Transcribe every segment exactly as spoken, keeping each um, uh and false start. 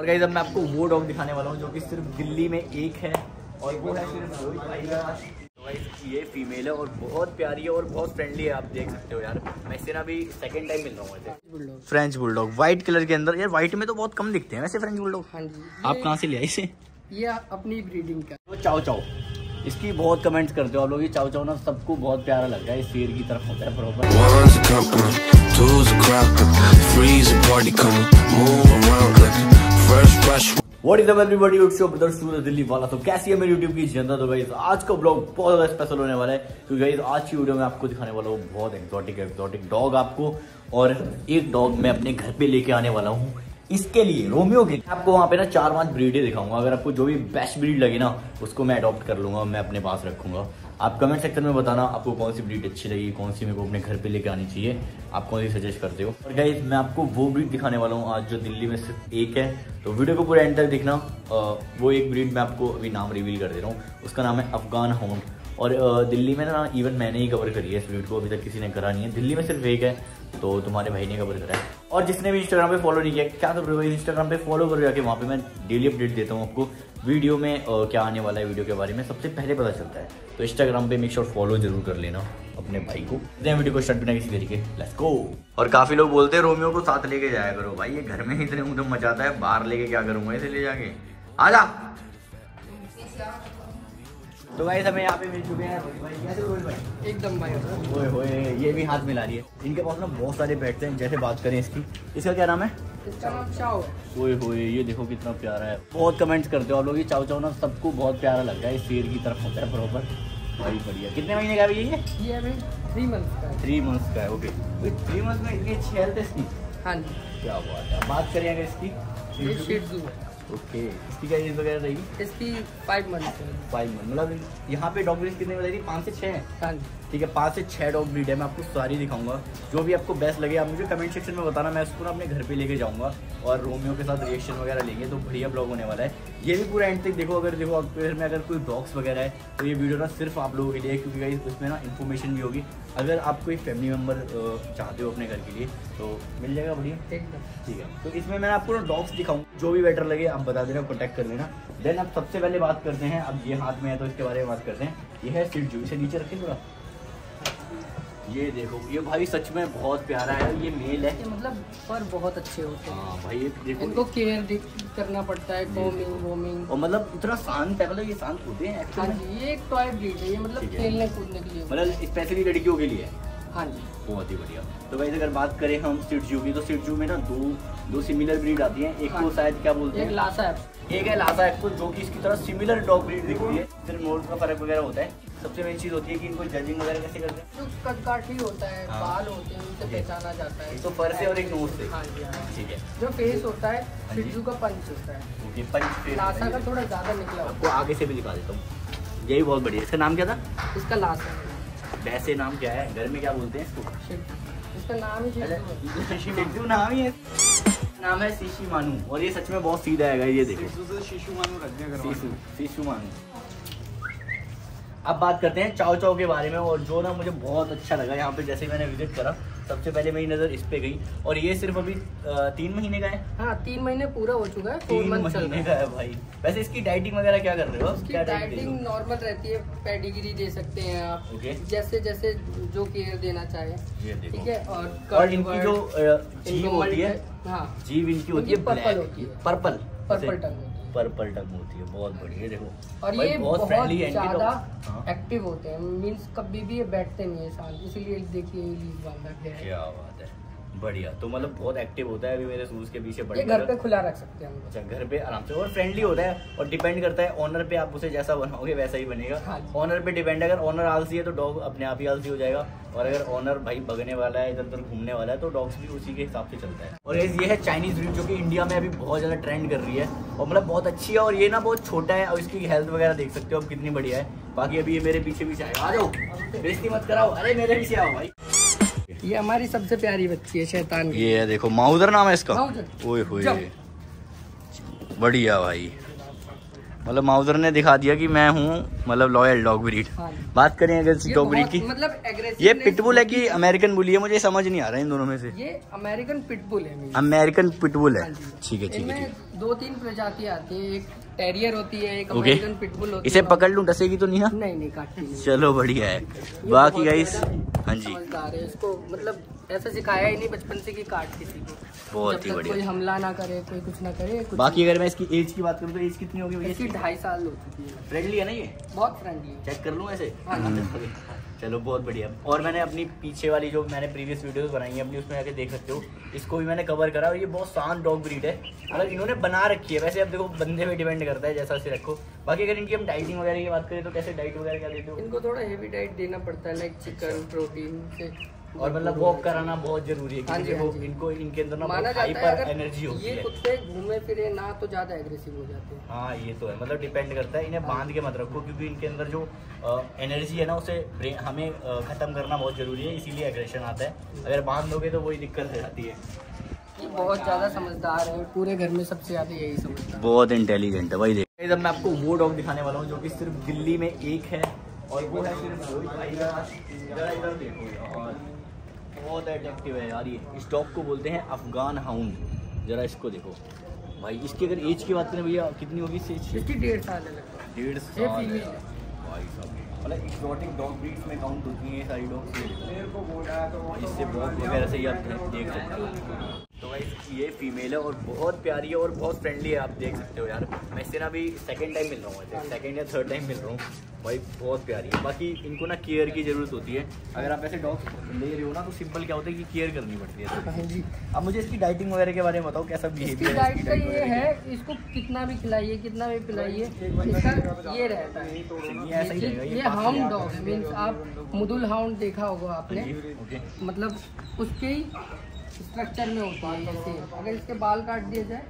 और गाइस अब मैं आपको वो डॉग दिखाने वाला हूँ जो कि सिर्फ दिल्ली में एक है और वो है सिर्फ रोहित भाई का। ये फीमेल है और बहुत प्यारी है और बहुत फ्रेंडली है, आप देख सकते हो यार। मैं इसे ना अभी सेकंड टाइम मिल रहा हूँ मुझे। फ्रेंच बुलडॉग वाइट कलर के अंदर, यार वाइट में तो बहुत कम दिखते हैं वैसे फ्रेंच बुलडॉग। हाँ जी, आप कहाँ से ले आए इसे? ये अपनी ब्रीडिंग का। वो चाओ चाओ, इसकी बहुत कमेंट्स करते हो आप लोग। ये चाओ चाओ ना सबको बहुत प्यारा लग रहा है, इस शेर की तरफ होता है बराबर। What is up everybody, it's your brother Suraj Delhi वाला। तो कैसी है मेरी YouTube की जनता। तो गाइस आज का ब्लॉग बहुत ज़्यादा स्पेशल होने वाला है क्योंकि गाइस आज की वीडियो में आपको दिखाने वाला हूँ बहुत एक्जॉटिक एक्जॉटिक डॉग आपको, और एक डॉग मैं अपने घर पे लेके आने वाला हूँ इसके लिए रोमियो के। आपको वहाँ पे ना चार पाँच ब्रीडें दिखाऊंगा, अगर आपको जो भी बेस्ट ब्रीड लगे ना उसको मैं अडॉप्ट कर लूँगा, मैं अपने पास रखूँगा। आप कमेंट सेक्शन में बताना आपको कौन सी ब्रीड अच्छी लगी, कौन सी मेरे को अपने घर पे लेके आनी चाहिए, आप कौन सी सजेस्ट करते हो। और गाइस मैं आपको वो ब्रीड दिखाने वाला हूँ आज जो दिल्ली में सिर्फ एक है, तो वीडियो को पूरा एंड तक देखना। वो एक ब्रीड मैं आपको अभी नाम रिवील कर दे रहा हूँ, उसका नाम है अफगान हाउंड। और दिल्ली में ना इवन मैंने ही कवर करी है इस ब्रीड को, अभी तक किसी ने करा नहीं है। दिल्ली में सिर्फ एक है तो तुम्हारे भाई ने कवर करा है। और जिसने भी इंस्टाग्राम पे फॉलो नहीं किया, क्या कर रहे हो इंस्टाग्राम पे फॉलो करो जाके, वहाँ पे मैं डेली अपडेट देता हूँ आपको वीडियो में क्या आने वाला है, वीडियो के बारे में सबसे पहले पता चलता है। तो इंस्टाग्राम पे मेक श्योर फॉलो जरूर कर लेना अपने भाई को। वीडियो को स्टार्ट बिना किसी तरीके, लेट्स गो। और काफी लोग बोलते हैं रोमियो को साथ लेके जाया करो भाई, ये घर में इतने मुझे मजा आता है, बाहर लेके क्या करूँगा इसे ले जाके। आजा। तो गाइस हमें यहाँ पे मिल चुके हैं रोहित भाई। कैसे रोहित भाई? एकदम भाई ओए होए, ये भी हाथ मिला रही है। इनके पास ना बहुत सारे बैठते हैं। जैसे बात करें इसकी, इसका क्या नाम है? चाओ चाओ। ओए होए, ये देखो कितना प्यारा है। बहुत कमेंट्स करते हो आप लोग, ये चाओ चाओ ना सबको बहुत प्यारा लगता है, इस शेर की तरफ होता है बराबर। भाई बढ़िया। कितने महीने का भी है ये? अभी थ्री मंथ्स का। थ्री मंथ्स का है, ओके। थ्री मंथ्स में इतनी अच्छी हेल्थ है इसकी? हाँ जी, क्या बात है। बात करें अगर इसकी, ये शिह ज़ू है। ओके, इसकी क्या एज वगैरह रहेगी? इसकी फाइव मंथ। फाइव मंथ मतलब यहाँ पे डॉग ब्रीड कितने बताई थी? पाँच से छः हैं। ठीक है, पाँच से छः डॉग ब्रीड है। मैं आपको सारी दिखाऊंगा, जो भी आपको बेस्ट लगे आप मुझे कमेंट सेक्शन में बताना। मैं उसको ना अपने घर पे लेके जाऊँगा और रोमियो के साथ रिएक्शन वगैरह लेंगे, तो बढ़िया ब्लॉग होने वाला है। ये भी पूरा एंड तक देखो। अगर देखो आपके घर में अगर कोई डॉग्स वगैरह है तो ये वीडियो ना सिर्फ आप लोगों के लिए, क्योंकि गाइस उसमें ना इन्फॉर्मेशन भी होगी। अगर आप कोई फैमिली मेम्बर चाहते हो अपने घर के लिए तो मिल जाएगा, बढ़िया एकदम। ठीक है, तो इसमें मैं आपको ना डॉग्स दिखाऊँगा, जो भी बेटर लगे आप बता देना, कॉन्टैक्ट कर लेना। देन अब सबसे पहले बात करते हैं, अब ये हाथ में है तो इसके बारे में बात करते हैं। ये है शिह ज़ू, इसे नीचे रखें थोड़ा। ये देखो, ये भाई सच में बहुत प्यारा है। ये मेल है, मतलब पर बहुत अच्छे होते हैं। हाँ भाई, ये देखो इनको केयर करना पड़ता है, कोमिंग वोमिंग, और मतलब इतना शांत है, मतलब ये शांत होते हैं। हाँ जी, ये एक टॉय ब्रीड है, ये मतलब खेलने कूदने के लिए, मतलब स्पेशली लड़कियों के लिए। हाँ जी, बहुत ही बढ़िया। तो वैसे अगर बात करें हम शिह ज़ू की, तो शिह ज़ू में ना दो दो सिमिलर ब्रीड आती हैं। एक को शायद क्या बोलते हैं, एक लासा है, एक है लासा है, जो कि इसकी तरह सिमिलर डॉग ब्रीड दिखती है। सिर्फ मोल्ड का फर्क वगैरह होता है। सबसे मेन चीज़ होती है कि इनको जजिंग वगैरह कैसे करते हैं, जो कटकाठी होता है, बाल होते हैं उनसे पहचाना जाता है। तो फर से और एक नोज से। हाँ जी, ठीक है। जो फेस होता है शिह ज़ू का पंच होता है, पंच। लासा का थोड़ा ज़्यादा निकला, आपको आगे से भी निकाल देता हूँ। यही बहुत बढ़िया। इसका नाम क्या था? इसका लासा। वैसे नाम क्या है, घर में क्या बोलते हैं इसको? इसका नाम ही शिशु नाम ही है। नाम है शीशु मानू, और ये सच में बहुत सीधा है। ये देखो, शीशु मानू रखने शीशु मानू। अब बात करते हैं चाओ चाओ के बारे में, और जो ना मुझे बहुत अच्छा लगा यहाँ पे जैसे मैंने विजिट करा, सबसे पहले मेरी नज़र इस पे गई। और ये सिर्फ अभी तीन महीने का है। हाँ, तीन महीने पूरा हो चुका है, फोर मंथ चल रहा है भाई। वैसे इसकी डाइटिंग वगैरह क्या कर रहे हो? इसकी डाइटिंग नॉर्मल रहती है, पेडिग्री दे सकते हैं आप। ओके, जैसे जैसे जो केयर देना चाहे, ठीक है। और इनकी जो जीभ होती है, हाँ जीभ इनकी होती है पर्पल होती है, purple purple tongue purple tongue होती है। बहुत बढ़िया, देखो। और ये बहुत फ्रेंडली है, ज़्यादा एक्टिव होते हैं, मींस कभी भी ये बैठते नहीं है शांत, इसीलिए देखिए लीव बांधा गया है। क्या बात है, बढ़िया। तो मतलब बहुत एक्टिव होता है। अभी मेरे सूज के पीछे पड़े, घर पे खुला रख सकते हैं। अच्छा, घर पे आराम से। और फ्रेंडली होता है, और डिपेंड करता है ऑनर पे, आप उसे जैसा बनाओगे वैसा ही बनेगा। ऑनर पे डिपेंड है, अगर ऑनर आलसी है तो डॉग अपने आप ही आलसी हो जाएगा, और अगर ऑनर भाई भगने वाला है, इधर उधर घूमने वाला है, तो डॉग्स भी उसी के हिसाब से चलता है। और ये है चाइनीज़ ब्रीड, जो कि इंडिया में अभी बहुत ज़्यादा ट्रेंड कर रही है, और मतलब बहुत अच्छी है। और ये ना बहुत छोटा है, और इसकी हेल्थ वगैरह देख सकते हो आप कितनी बढ़िया है। बाकी अभी ये मेरे पीछे पीछे आएगा। आ जाओ, बेइज्जती मत कराओ। अरे मेरे पीछे आओ भाई। ये हमारी सबसे प्यारी बच्ची है, शैतान। ये है देखो, माउदर नाम है इसका। ओए होए, बढ़िया भाई। मतलब माउजर ने दिखा दिया कि मैं हूँ मतलब लॉयल डॉग ब्रीड। बात करें अगर डॉग ब्रीड की, मतलब ये पिटबुल है कि अमेरिकन बुली है, मुझे समझ नहीं आ रहा है इन दोनों में से। ये अमेरिकन पिटबुल है। अमेरिकन पिटबुल है, ठीक है ठीक है। दो तीन प्रजातियां आती है, एक टेरियर होती है, एक अमेरिकन पिटबुल होती है। इसे पकड़ लूं, डसेगी तो नहीं ना? नहीं नहीं, काटती नहीं। चलो बढ़िया है। बाकी गाइस हाँ जी, इसको मतलब ऐसा सिखाया ही नहीं बचपन से कि काट किसी को, बहुत ही बढ़िया, कोई हमला ना करे, कोई कुछ ना करे। बाकी अगर मैं इसकी एज की बात करूँ तो एज कितनी होगी? इसकी ढाई साल हो चुकी है। फ्रेंडली है ना ये, बहुत फ्रेंडली। चेक कर लूँ ऐसे, चलो बहुत बढ़िया। और मैंने अपनी पीछे वाली जो मैंने प्रीवियस वीडियोस बनाई है अपनी, उसमें आके देख सकते हो, इसको भी मैंने कवर करा। और ये बहुत शांत डॉग ब्रीड है, मतलब इन्होंने बना रखी है। वैसे अब देखो बंदे पे डिपेंड करता है जैसा उसे रखो। बाकी अगर इनकी हम डाइटिंग वगैरह की बात करें तो कैसे डाइट वगैरह क्या देते हो? इनको थोड़ा हेवी डाइट देना पड़ता है, लाइक चिकन, प्रोटीन से, और मतलब वॉक कराना बहुत जरूरी है क्योंकि देखो इनको इनके अंदर ना हाइपर एनर्जी होती है। ये कुत्ते घूमे फिरे ना तो ज्यादा एग्रेसिव हो जाते हैं। हाँ ये तो है, मतलब डिपेंड करता है। इन्हें बांध के मत रखो क्योंकि इनके अंदर जो एनर्जी है ना उसे हमें खत्म करना बहुत जरूरी है, इसीलिए एग्रेशन आता है। अगर बांध दोगे तो वही दिक्कत हो जाती है। ये बहुत ज्यादा समझदार है, पूरे घर में सबसे ज्यादा यही समझदार है, बहुत इंटेलिजेंट है। वही देखिए, मैं आपको वो डॉग दिखाने वाला हूँ जो की सिर्फ दिल्ली में एक है, और वो है सिर्फ, बहुत एट्रैक्टिव है यार ये। इस डॉग को बोलते हैं अफगान हाउंड। जरा इसको देखो भाई, इसकी अगर एज की बात करें भैया कितनी होगी इसकी? इसकी डेढ़ साल है लगता है। डेढ़ साल है भाई साहब, मतलब एक्सोटिक डॉग ब्रीड्स में काउंट होती हैं सारी डॉग्स। इससे बहुत वगैरह से ही आप देख सकते हो। तो भाई ये फीमेल है और बहुत प्यारी है और बहुत फ्रेंडली है, आप देख सकते हो यार। मैं इससे ना अभी सेकेंड टाइम मिल रहा हूँ, सेकेंड या थर्ड टाइम मिल रहा हूँ भाई, बहुत प्यारी है। बाकी इनको ना केयर की ज़रूरत होती है। अगर आप ऐसे डॉग्स ले रहे हो ना तो सिंपल क्या होता है कि केयर करनी पड़ती है। जी अब मुझे इसकी डाइटिंग वगैरह के बारे में बताओ, कैसा बिहेवियर है इसकी? डाइट ये है, इसको कितना भी खिलाइए कितना भी पिलाइए ये रहता है। ये हाउंड डॉग मीन्स आप मुदुल हाउंड देखा होगा आपने, मतलब उसके ही स्ट्रक्चर में होता है। जैसे अगर इसके बाल काट दिए जाए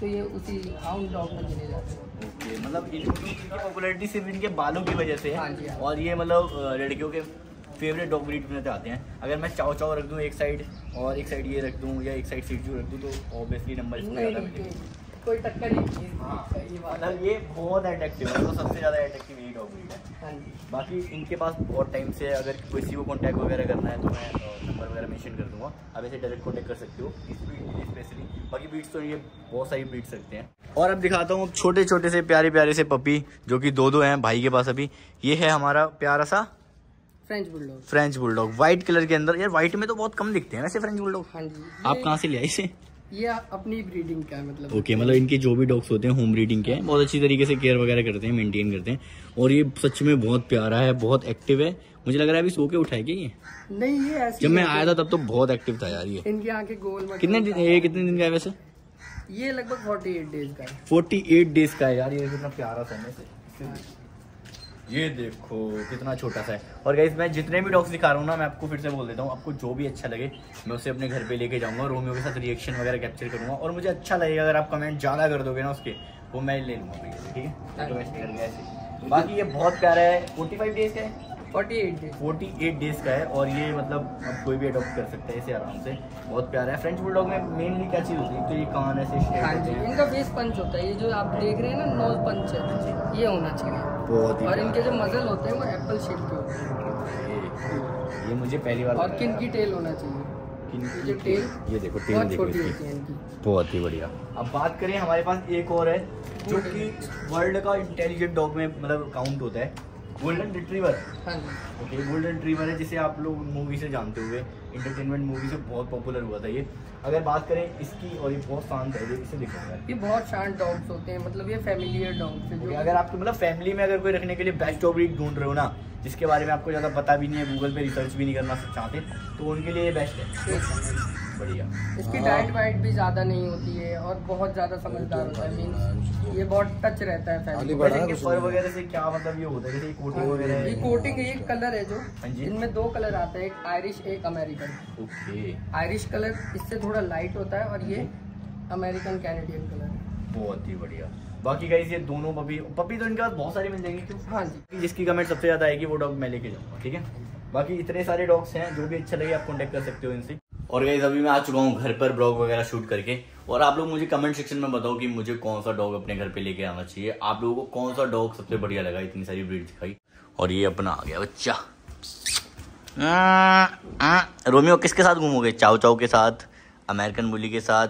तो ये उसी हाउंड डॉग में गिने जाते हैं। ओके, मतलब इनकी पॉपुलैरिटी सिर्फ इनके बालों की वजह से है, और ये मतलब लड़कियों के फेवरेट डॉग ब्रीड में आते हैं। अगर मैं चाव चाव रख दूँ एक साइड और एक साइड ये रख दूँ, या एक साइड शिह त्ज़ू रख दूँ तो ऑब्वियसली नंबर इसमें ज़्यादा मिलेंगे, कोई टक्कर नहीं। हाँ ये बहुत एट्रैक्टिव है, तो सबसे ज़्यादा एट्रैक्टिव यही डॉग ब्रीड है। बाकी इनके पास बहुत टाइम से, अगर किसी को कॉन्टैक्ट वगैरह करना है तो मैं नंबर वगैरह मेंशन कर दूँगा, आप ऐसे डायरेक्ट कॉन्टैक्ट कर सकते हो इस ब्रीड के लिए स्पेशली। बाकी ब्रीड्स तो ये बहुत सारी ब्रीड्स रखते हैं। और अब दिखाता हूँ छोटे छोटे से प्यारे प्यारे से पपी जो कि दो दो हैं भाई के पास। अभी ये है हमारा प्यारा सा French bulldog. French bulldog white colour के अंदर, यार वाइट में तो बहुत कम दिखते हैं वैसे फ्रेंच बुलडॉग। हाँ जी, आप कहाँ से ले आए इसे? ये अपनी ब्रीडिंग का है, मतलब ओके okay, मतलब इनके जो भी डॉग्स होते हैं होम ब्रीडिंग के हैं, बहुत अच्छी तरीके से केयर वगैरह करते हैं, मेंटेन करते हैं। और ये सच में बहुत प्यारा है, बहुत एक्टिव है। मुझे लग रहा है अभी सो के उठाए क्या ये? नहीं ये ऐसे, जब मैं आया था तब तो बहुत एक्टिव था यार ये। इनकी आंखें गोल। कितने दिन ये कितने दिन का है वैसे? ये लगभग फोर्टी एट डेज का है। फोर्टी एट डेज का है यार ये, कितना प्यारा था। ये देखो कितना छोटा सा है। और गाइस मैं जितने भी डॉग्स दिखा रहा हूँ ना, मैं आपको फिर से बोल देता हूँ, आपको जो भी अच्छा लगे मैं उसे अपने घर पे लेके जाऊँगा, रोमियो के साथ रिएक्शन वगैरह कैप्चर करूँगा। और मुझे अच्छा लगेगा अगर आप कमेंट ज़्यादा कर दोगे ना उसके, वो मैं ले लूँगा भैया, ठीक है? तो ऐसे बाकी ये बहुत प्यारा है। फोर्टी फाइव डेज़ का है, forty eight days forty eight days का है। और ये मतलब आप कोई भी अडॉप्ट कर सकते हैं इसे आराम से, बहुत प्यारा है। फ्रेंच बुलडॉग में मेनली क्या चीज़ होती है? तो ये कान ऐसे, इनका बेस पंच होता है, ये जो आप देख रहे हैं ना नोज पंच है, ये होना चाहिए। बहुत ही, और इनके जो मजल होते हैं वो एप्पल शेप के होते हैं। ये मुझे पहली बार। और किन की टेल होना चाहिए, ये टेल, ये देखो टेल देखो इसकी, बहुत ही बढ़िया। अब बात करें, हमारे पास एक और है जो कि वर्ल्ड का इंटेलिजेंट डॉग में मतलब काउंट होता है, गोल्डन रिट्रीवर। हाँ ओके, गोल्डन रिट्रीवर है जिसे आप लोग मूवी से जानते हुए, इंटरटेनमेंट मूवी से बहुत पॉपुलर हुआ था ये। अगर बात करें इसकी, और ये बहुत शांत है, इसे देखा है ये बहुत शांत डॉग्स होते हैं, मतलब ये फैमिलियर डॉग्स है। अगर आपको मतलब फैमिली में अगर कोई रखने के लिए बेस्ट डॉग ब्रीड ढूंढ रहे हो ना, जिसके बारे में आपको ज़्यादा पता भी नहीं है, गूगल पे रिसर्च भी नहीं करना चाहते, तो उनके लिए ये बेस्ट है। बढ़िया, इसकी डाइट वाइट भी ज़्यादा नहीं होती है और बहुत ज़्यादा समझदार होता है। मीन्स ये बहुत टच रहता है फैमिली को। फर वगैरह से क्या मतलब ये होता है, कोटिंग वगैरह? ये कोटिंग एक कलर है जो, इनमें दो कलर आते हैं, एक आयरिश एक अमेरिकन। ओके, आयरिश कलर इससे थोड़ा लाइट होता है, और ये अमेरिकन कैनेडियन कलर है। बहुत ही बढ़िया। बाकी गाइस ये दोनों पपी पपी तो इनके पास बहुत सारी मिल जाएंगी। तो हाँ जी, जिसकी कमेंट सबसे ज़्यादा आएगी वो डॉग मैं लेके जाऊँगा, ठीक है? बाकी इतने सारे डॉग्स हैं, जो भी अच्छा लगे आप कॉन्टैक्ट कर सकते हो इनसे। और गाइस अभी मैं आ चुका हूँ घर पर ब्लॉग वगैरह शूट करके, और आप लोग मुझे कमेंट सेक्शन में बताओ कि मुझे कौन सा डॉग अपने घर पे लेके आना चाहिए, आप लोगों को कौन सा डॉग सबसे बढ़िया लगा। इतनी सारी ब्रीड दिखाई और ये अपना आ गया बच्चा रोमियो। किसके साथ घूमोगे? चाओ चाओ के साथ, अमेरिकन बुली के साथ,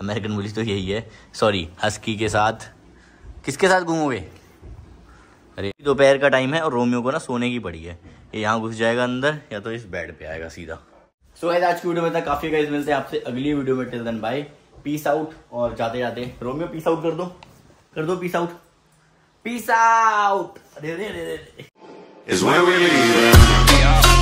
अमेरिकन बुली तो यही है, सॉरी हस्की के साथ। किसके साथ घूमोगे? अरे दोपहर का टाइम है और रोमियो को ना सोने की पड़ी है, ये यहाँ घुस जाएगा अंदर या तो इस बेड पे आएगा सीधा। सो so, आज की वीडियो में तक काफी गाइस, मिलते हैं आपसे अगली वीडियो में। Till then bye, peace out. और जाते जाते रोमियो पीस आउट कर दो, कर दो पीस आउट, पीस आउट। अरे रे रे रे